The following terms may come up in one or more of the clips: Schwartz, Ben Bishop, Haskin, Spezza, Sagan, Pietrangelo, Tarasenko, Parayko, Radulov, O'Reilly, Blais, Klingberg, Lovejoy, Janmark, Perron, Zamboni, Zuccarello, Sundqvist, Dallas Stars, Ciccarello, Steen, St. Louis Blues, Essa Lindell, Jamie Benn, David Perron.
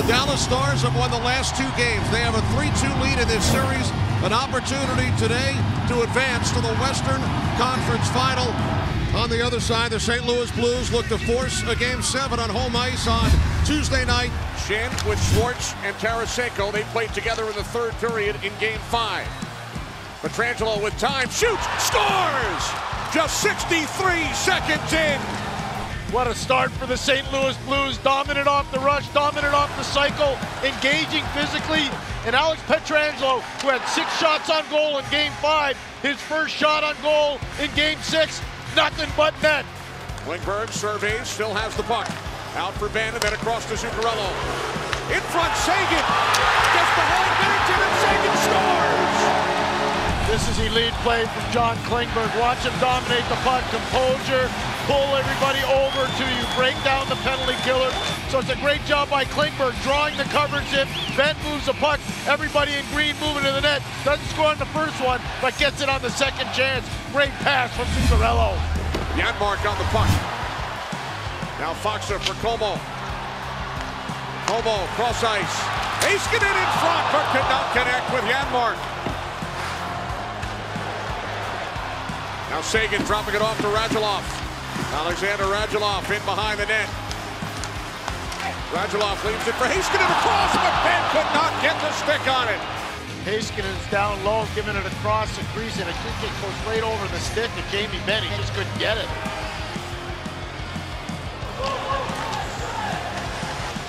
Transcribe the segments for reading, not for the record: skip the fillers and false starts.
The Dallas Stars have won the last two games. They have a 3-2 lead in this series. An opportunity today to advance to the Western Conference Final. On the other side, the St. Louis Blues look to force a Game 7 on home ice on Tuesday night. Schend with Schwartz and Tarasenko. They played together in the third period in Game 5. Pietrangelo with time, shoots, scores! Just 63 seconds in. What a start for the St. Louis Blues. Dominant off the rush, dominant off the cycle, engaging physically. And Alex Pietrangelo, who had 6 shots on goal in Game 5, his first shot on goal in Game 6, nothing but net. Klingberg surveys, still has the puck. Out for Van, and then across to Zuccarello. In front, Sagan. Just behind Bennington, and Sagan scores! This is elite play from John Klingberg. Watch him dominate the puck, composure, pull everybody over to you, break down the penalty killer. So it's a great job by Klingberg, drawing the coverage in. Bent moves the puck, everybody in green moving to the net. Doesn't score on the first one, but gets it on the second chance. Great pass from Ciccarello. Janmark on the puck. Now Foxa for Como. Como, cross ice. Haskin in front, but could not connect with Janmark. Now Sagan dropping it off to Radulov. Alexander Radulov in behind the net. Radulov leaves it for Haskin and across, but Ben could not get the stick on it. Haskin is down low, giving it across the crease, and a kick goes straight over the stick to Jamie Benn. He just couldn't get it.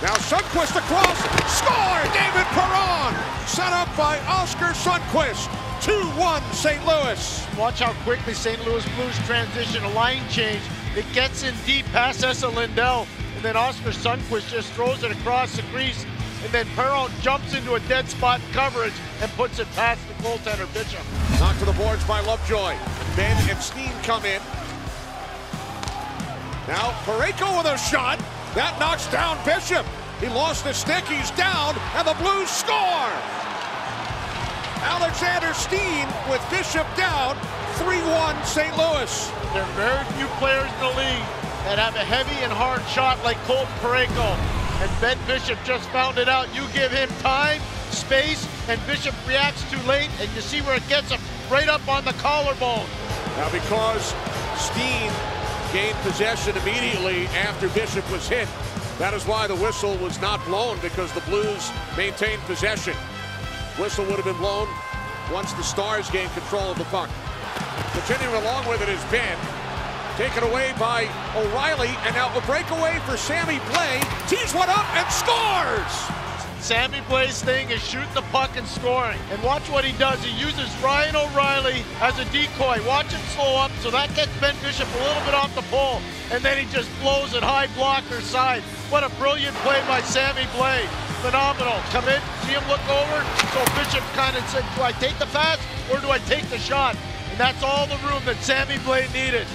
Now Sundqvist across, score! David Perron, set up by Oscar Sundqvist. 2-1 St. Louis. Watch how quickly St. Louis Blues transition, a line change. It gets in deep past Essa Lindell, and then Oscar Sundqvist just throws it across the crease, and then Perron jumps into a dead spot coverage and puts it past the goaltender Bishop. Knocked to the boards by Lovejoy. Ben and Steen come in. Now Parayko with a shot. That knocks down Bishop. He lost the stick, he's down, and the Blues score! Alexander Steen with Bishop down, 3-1 St. Louis. There are very few players in the league that have a heavy and hard shot like Colton Parayko. And Ben Bishop just found it out. You give him time, space, and Bishop reacts too late, and you see where it gets him, right up on the collarbone. Now because Steen gained possession immediately after Bishop was hit, that is why the whistle was not blown, because the Blues maintained possession. Whistle would have been blown once the Stars gained control of the puck. Continuing along with it is Ben. Taken away by O'Reilly, and now a breakaway for Sammy Blais. Tees one up and scores! Sammy Blais' thing is shooting the puck and scoring. And watch what he does. He uses Ryan O'Reilly as a decoy. Watch him slow up, so that gets Ben Bishop a little bit off the pole. And then he just blows it high blocker side. What a brilliant play by Sammy Blais. Phenomenal. Come in, see him look over. So Bishop kind of said, do I take the pass or do I take the shot? And that's all the room that Sammy Blais needed.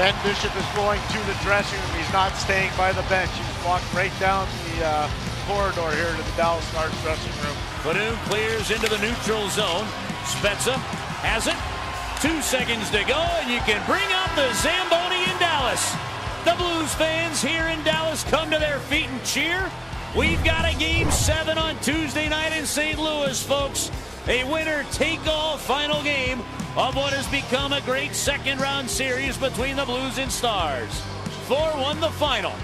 Ben Bishop is going to the dressing room. He's not staying by the bench. He's walked right down the corridor here to the Dallas Stars dressing room. Badoon clears into the neutral zone. Spezza has it. 2 seconds to go, and you can bring up the Zamboni in Dallas. The Blues fans here in Dallas come to their feet and cheer. We've got a Game 7 on Tuesday night in St. Louis, folks. A winner-take-all final game of what has become a great second-round series between the Blues and Stars. 4-1 the final.